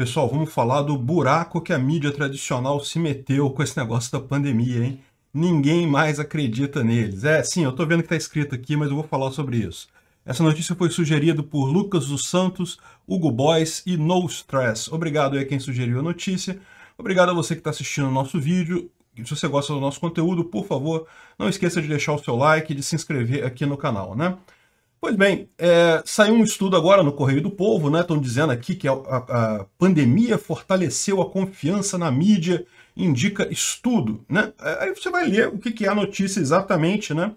Pessoal, vamos falar do buraco que a mídia tradicional se meteu com esse negócio da pandemia, hein? Ninguém mais acredita neles. É, sim, eu tô vendo que tá escrito aqui, mas eu vou falar sobre isso. Essa notícia foi sugerida por Lucas dos Santos, Hugo Boys e No Stress. Obrigado aí a quem sugeriu a notícia. Obrigado a você que está assistindo o nosso vídeo. Se você gosta do nosso conteúdo, por favor, não esqueça de deixar o seu like e de se inscrever aqui no canal, né? Pois bem, saiu um estudo agora no Correio do Povo, né? Estão dizendo aqui que a pandemia fortaleceu a confiança na mídia, indica estudo, né? Aí você vai ler o que é a notícia exatamente, né?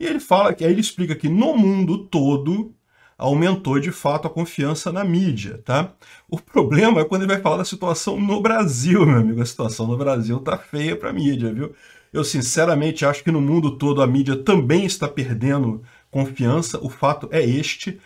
E ele fala que, aí ele explica que no mundo todo aumentou de fato a confiança na mídia, tá? O problema é quando ele vai falar da situação no Brasil, meu amigo. A situação no Brasil tá feia pra mídia, viu? Eu sinceramente acho que no mundo todo a mídia também está perdendo confiança, o fato é este,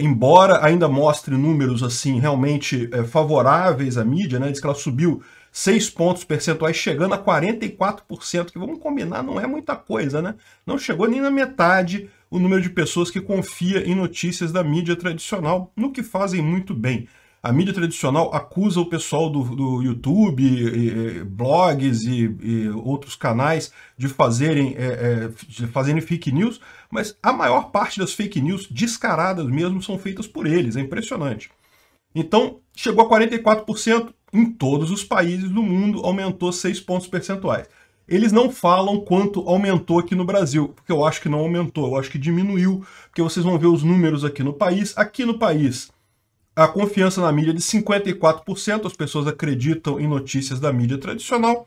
embora ainda mostre números assim realmente favoráveis à mídia, né? Diz que ela subiu 6 pontos percentuais, chegando a 44%, que vamos combinar, não é muita coisa, né? Não chegou nem na metade o número de pessoas que confia em notícias da mídia tradicional, no que fazem muito bem. A mídia tradicional acusa o pessoal do YouTube, blogs e outros canais de fazerem fake news, mas a maior parte das fake news descaradas mesmo são feitas por eles, é impressionante. Então, chegou a 44%, em todos os países do mundo aumentou 6 pontos percentuais. Eles não falam quanto aumentou aqui no Brasil, porque eu acho que não aumentou, eu acho que diminuiu, porque vocês vão ver os números aqui no país. Aqui no país, a confiança na mídia é de 54%, as pessoas acreditam em notícias da mídia tradicional.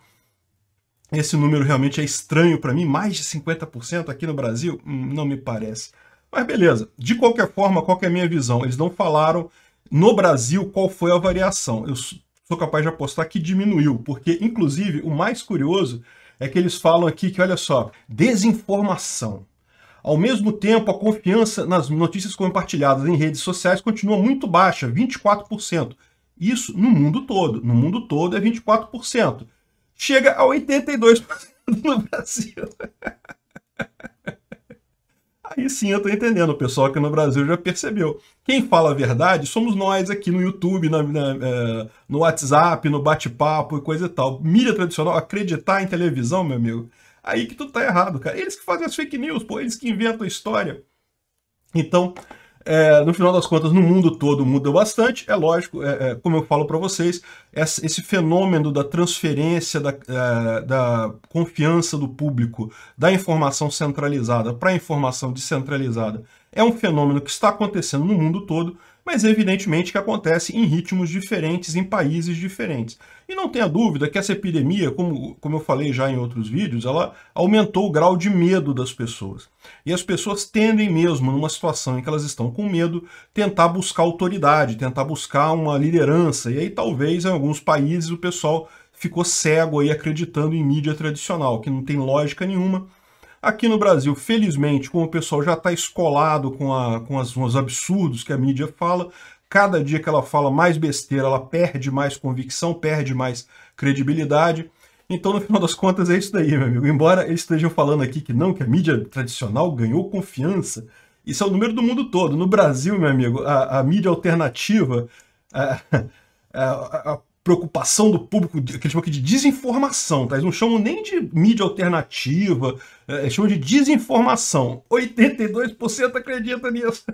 Esse número realmente é estranho para mim, mais de 50% aqui no Brasil, não me parece. Mas beleza, de qualquer forma, qual que é a minha visão? Eles não falaram no Brasil qual foi a variação. Eu sou capaz de apostar que diminuiu, porque inclusive o mais curioso é que eles falam aqui que, olha só, desinformação. Ao mesmo tempo, a confiança nas notícias compartilhadas em redes sociais continua muito baixa, 24%. Isso no mundo todo. No mundo todo é 24%. Chega a 82% no Brasil. Aí sim eu tô entendendo, o pessoal aqui no Brasil já percebeu. Quem fala a verdade somos nós aqui no YouTube, no WhatsApp, no bate-papo e coisa e tal. Mídia tradicional, acreditar em televisão, meu amigo, aí que tu tá errado, cara. Eles que fazem as fake news, pô, eles que inventam a história. Então, no final das contas, no mundo todo muda bastante, é lógico, como eu falo para vocês, esse fenômeno da transferência da confiança do público, da informação centralizada para a informação descentralizada, é um fenômeno que está acontecendo no mundo todo, mas evidentemente que acontece em ritmos diferentes, em países diferentes. E não tenha dúvida que essa epidemia, como eu falei já em outros vídeos, ela aumentou o grau de medo das pessoas. E as pessoas tendem mesmo, numa situação em que elas estão com medo, tentar buscar autoridade, tentar buscar uma liderança. E aí talvez em alguns países o pessoal ficou cego aí acreditando em mídia tradicional, que não tem lógica nenhuma. Aqui no Brasil, felizmente, como o pessoal já está escolado com os absurdos que a mídia fala, cada dia que ela fala mais besteira, ela perde mais convicção, perde mais credibilidade. Então, no final das contas, é isso daí, meu amigo. Embora eles estejam falando aqui que não, que a mídia tradicional ganhou confiança, isso é o número do mundo todo. No Brasil, meu amigo, a mídia alternativa, a preocupação do público, que eles chamam aqui de desinformação, tá? Eles não chamam nem de mídia alternativa, eles chamam de desinformação. 82% acredita nisso.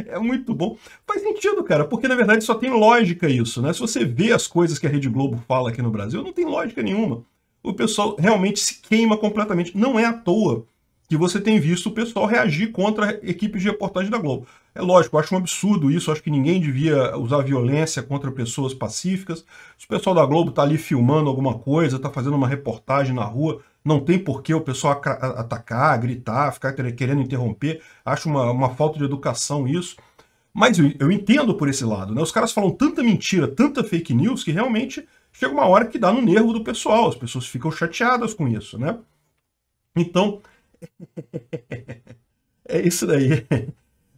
É muito bom. Faz sentido, cara, porque na verdade só tem lógica isso, né? Se você vê as coisas que a Rede Globo fala aqui no Brasil, não tem lógica nenhuma. O pessoal realmente se queima completamente. Não é à toa que você tem visto o pessoal reagir contra equipes de reportagem da Globo. É lógico, eu acho um absurdo isso, acho que ninguém devia usar violência contra pessoas pacíficas. Se o pessoal da Globo está ali filmando alguma coisa, está fazendo uma reportagem na rua, não tem por que o pessoal atacar, gritar, ficar querendo interromper. Acho uma falta de educação isso. Mas eu entendo por esse lado, né? Os caras falam tanta mentira, tanta fake news, que realmente chega uma hora que dá no nervo do pessoal. As pessoas ficam chateadas com isso, né? Então... é isso daí.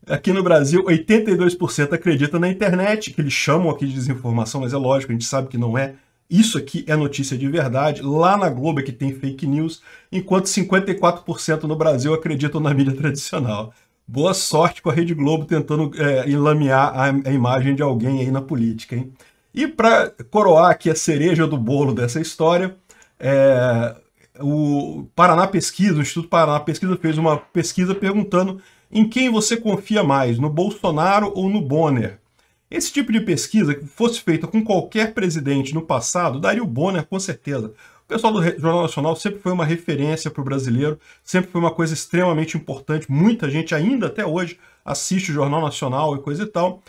Aqui no Brasil, 82% acredita na internet, que eles chamam aqui de desinformação, mas é lógico, a gente sabe que não é. Isso aqui é notícia de verdade. Lá na Globo é que tem fake news, enquanto 54% no Brasil acreditam na mídia tradicional. Boa sorte com a Rede Globo tentando enlamear a imagem de alguém aí na política, hein? E para coroar aqui a cereja do bolo dessa história, o Paraná Pesquisa, o Instituto Paraná Pesquisa fez uma pesquisa perguntando em quem você confia mais, no Bolsonaro ou no Bonner. Esse tipo de pesquisa, que fosse feita com qualquer presidente no passado, daria o Bonner com certeza. O pessoal do Jornal Nacional sempre foi uma referência para o brasileiro, sempre foi uma coisa extremamente importante. Muita gente ainda até hoje assiste o Jornal Nacional e coisa e tal.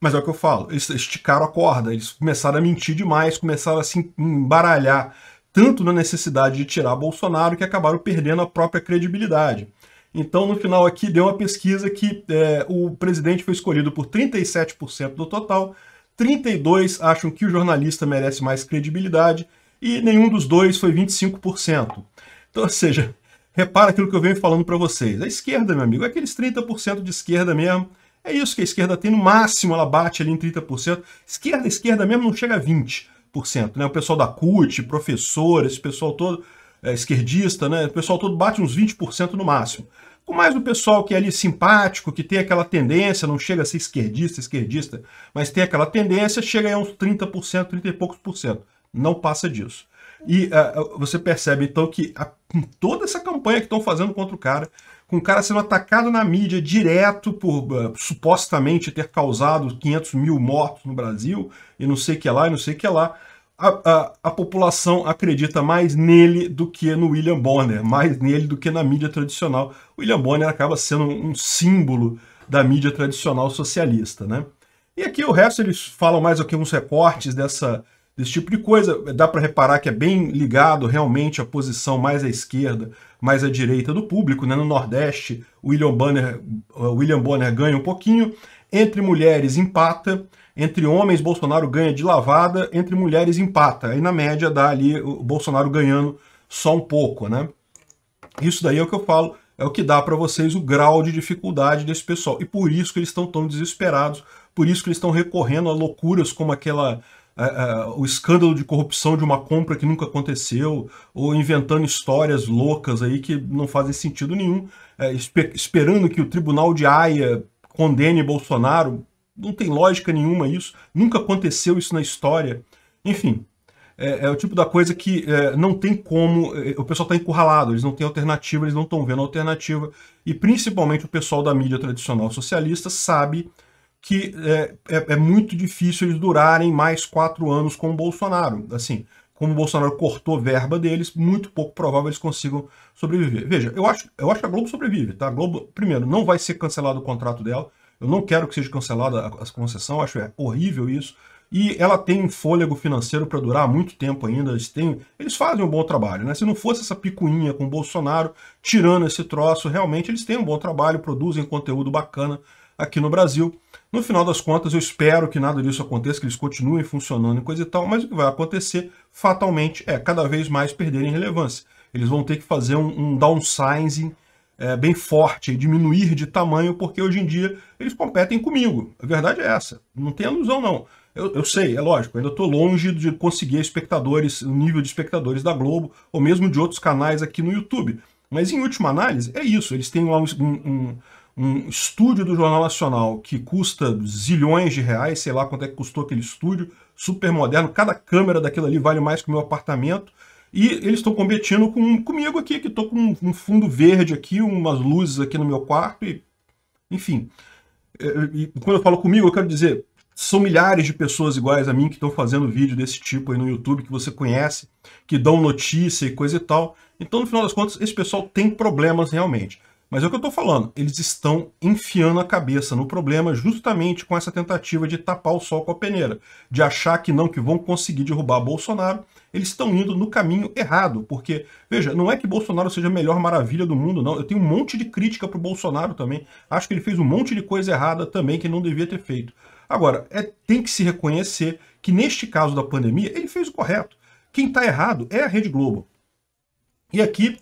Mas é o que eu falo, eles esticaram a corda, eles começaram a mentir demais, começaram a se embaralhar tanto na necessidade de tirar Bolsonaro que acabaram perdendo a própria credibilidade. Então, no final aqui, deu uma pesquisa que o presidente foi escolhido por 37% do total, 32% acham que o jornalista merece mais credibilidade e nenhum dos dois foi 25%. Então, ou seja, repara aquilo que eu venho falando para vocês. A esquerda, meu amigo, é aqueles 30% de esquerda mesmo. É isso que a esquerda tem, no máximo ela bate ali em 30%. Esquerda mesmo não chega a 20%, né? O pessoal da CUT, professor, esse pessoal todo esquerdista, né? O pessoal todo bate uns 20% no máximo. Com mais o pessoal que é ali simpático, que tem aquela tendência, não chega a ser esquerdista, mas tem aquela tendência, chega aí a uns 30%, 30 e poucos por cento. Não passa disso. E você percebe então que toda essa campanha que estão fazendo contra o cara, com o cara sendo atacado na mídia direto por supostamente ter causado 500 mil mortos no Brasil, e não sei o que lá, e não sei o que lá, a população acredita mais nele do que no William Bonner, mais nele do que na mídia tradicional. O William Bonner acaba sendo um símbolo da mídia tradicional socialista, né? E aqui o resto eles falam mais aqui uns recortes desse tipo de coisa. Dá para reparar que é bem ligado realmente à posição mais à esquerda, mais à direita do público, né? No Nordeste, o William Bonner ganha um pouquinho, entre mulheres empata, entre homens Bolsonaro ganha de lavada, entre mulheres empata. Aí na média dá ali o Bolsonaro ganhando só um pouco, né? Isso daí é o que eu falo, é o que dá para vocês o grau de dificuldade desse pessoal. E por isso que eles estão tão desesperados, por isso que eles estão recorrendo a loucuras como aquela... o escândalo de corrupção de uma compra que nunca aconteceu, ou inventando histórias loucas aí que não fazem sentido nenhum, esperando que o tribunal de Haia condene Bolsonaro. Não tem lógica nenhuma isso, nunca aconteceu isso na história. Enfim, é o tipo da coisa que não tem como, o pessoal está encurralado, eles não têm alternativa, eles não estão vendo alternativa, e principalmente o pessoal da mídia tradicional socialista sabe que é muito difícil eles durarem mais 4 anos com o Bolsonaro. Assim, como o Bolsonaro cortou verba deles, muito pouco provável eles consigam sobreviver. Veja, eu acho que a Globo sobrevive, tá? A Globo, primeiro, não vai ser cancelado o contrato dela, eu não quero que seja cancelada a concessão, acho horrível isso, e ela tem um fôlego financeiro para durar muito tempo ainda, eles fazem um bom trabalho, né? Se não fosse essa picuinha com o Bolsonaro, tirando esse troço, realmente eles têm um bom trabalho, produzem conteúdo bacana aqui no Brasil. No final das contas, eu espero que nada disso aconteça, que eles continuem funcionando e coisa e tal, mas o que vai acontecer, fatalmente, é cada vez mais perderem relevância. Eles vão ter que fazer um downsizing bem forte, diminuir de tamanho, porque hoje em dia eles competem comigo. A verdade é essa, não tem ilusão não. Eu sei, é lógico, ainda estou longe de conseguir espectadores, o nível de espectadores da Globo, ou mesmo de outros canais aqui no YouTube. Mas em última análise, é isso, eles têm lá um estúdio do Jornal Nacional que custa zilhões de reais, sei lá quanto é que custou aquele estúdio, super moderno, cada câmera daquilo ali vale mais que o meu apartamento, e eles estão competindo comigo aqui, que estou com um fundo verde aqui, umas luzes aqui no meu quarto, e enfim. E quando eu falo comigo, eu quero dizer, são milhares de pessoas iguais a mim que estão fazendo vídeo desse tipo aí no YouTube, que você conhece, que dão notícia e coisa e tal. Então, no final das contas, esse pessoal tem problemas realmente. Mas é o que eu estou falando, eles estão enfiando a cabeça no problema justamente com essa tentativa de tapar o sol com a peneira, de achar que não, que vão conseguir derrubar Bolsonaro. Eles estão indo no caminho errado, porque, veja, não é que Bolsonaro seja a melhor maravilha do mundo, não. Eu tenho um monte de crítica para o Bolsonaro também, acho que ele fez um monte de coisa errada também que não devia ter feito. Agora, tem que se reconhecer que neste caso da pandemia, ele fez o correto. Quem está errado é a Rede Globo. E aqui...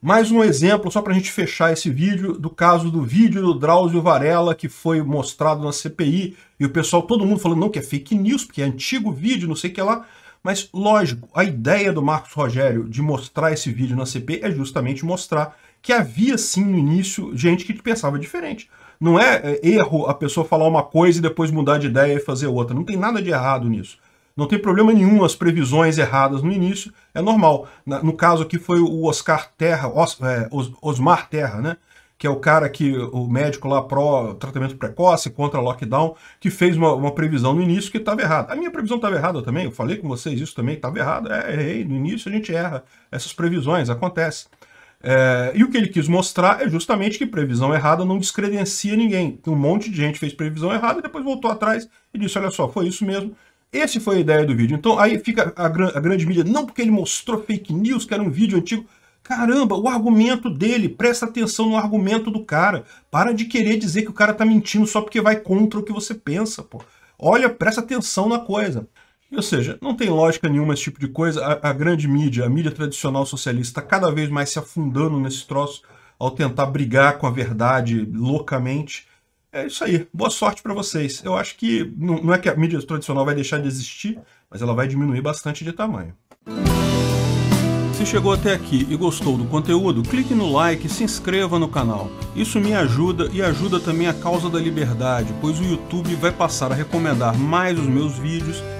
mais um exemplo, só para a gente fechar esse vídeo, do caso do vídeo do Drauzio Varela, que foi mostrado na CPI, e o pessoal, todo mundo falando, não, que é fake news, porque é antigo vídeo, não sei o que lá. Mas, lógico, a ideia do Marcos Rogério de mostrar esse vídeo na CPI é justamente mostrar que havia sim no início gente que pensava diferente. Não é erro a pessoa falar uma coisa e depois mudar de ideia e fazer outra. Não tem nada de errado nisso. Não tem problema nenhum as previsões erradas no início, é normal. No caso aqui foi o Osmar Terra, né? Que é o cara que, o médico lá pró-tratamento precoce, contra lockdown, que fez uma previsão no início que estava errada. A minha previsão estava errada também, eu falei com vocês isso também, estava errada. Errei, no início a gente erra. Essas previsões acontecem. E o que ele quis mostrar é justamente que previsão errada não descredencia ninguém. Um monte de gente fez previsão errada e depois voltou atrás e disse, olha só, foi isso mesmo. Essa foi a ideia do vídeo. Então aí fica a grande mídia, não porque ele mostrou fake news, que era um vídeo antigo. Caramba, o argumento dele, presta atenção no argumento do cara. Para de querer dizer que o cara tá mentindo só porque vai contra o que você pensa, pô. Olha, presta atenção na coisa. Ou seja, não tem lógica nenhuma esse tipo de coisa. A grande mídia, a mídia tradicional socialista, está cada vez mais se afundando nesse troço ao tentar brigar com a verdade loucamente. É isso aí. Boa sorte para vocês. Eu acho que não é que a mídia tradicional vai deixar de existir, mas ela vai diminuir bastante de tamanho. Se chegou até aqui e gostou do conteúdo, clique no like e se inscreva no canal. Isso me ajuda e ajuda também a causa da liberdade, pois o YouTube vai passar a recomendar mais os meus vídeos